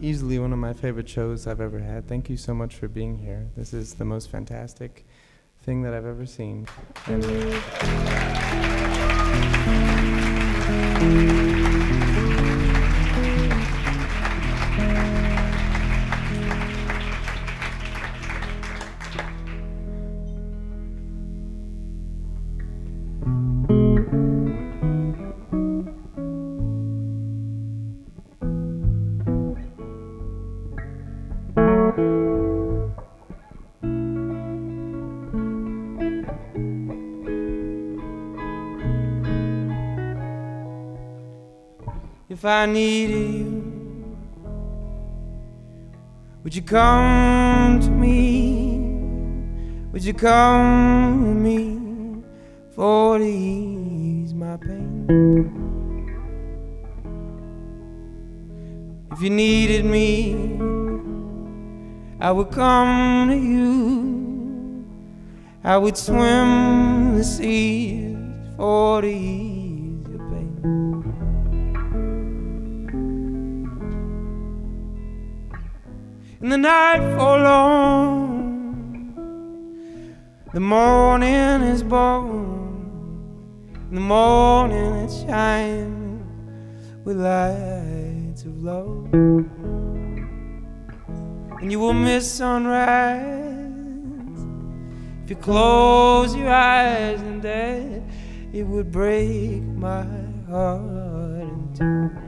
Easily one of my favorite shows I've ever had. Thank you so much for being here. This is the most fantastic thing that I've ever seen. If I needed you, would you come to me? Would you come to me for to ease my pain? If you needed me, I would come to you. I would swim the seas for to ease your pain. And the night for long, the morning is born, and the morning it shines with lights of love. And you will miss sunrise if you close your eyes, and that it would break my heart in two.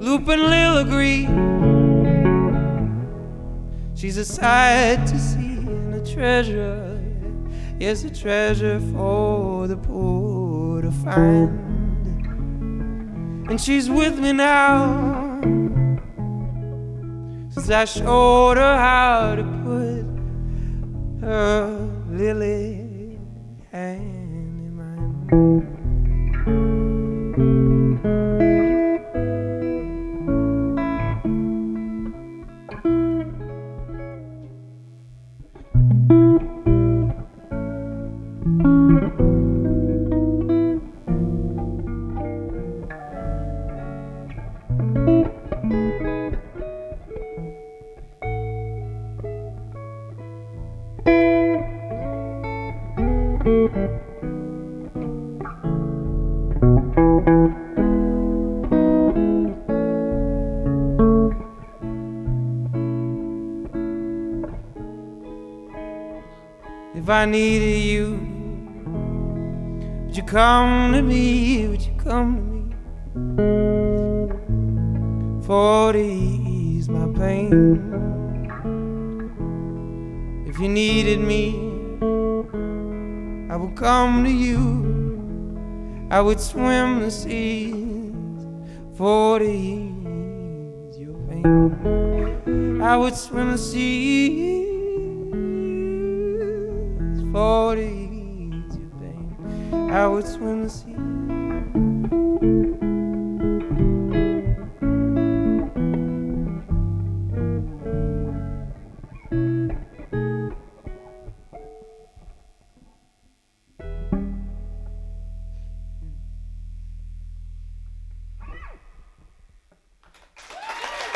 Looping Lil Green, she's a sight to see and a treasure, yes, a treasure for the poor to find. And she's with me now, since I showed her how to put her lily hand in mine. If I needed you, would you come to me? Would you come to me for to ease my pain? If you needed me, I would come to you. I would swim the seas for to ease your pain. I would swim the seas for to ease your pain. I would swim the sea.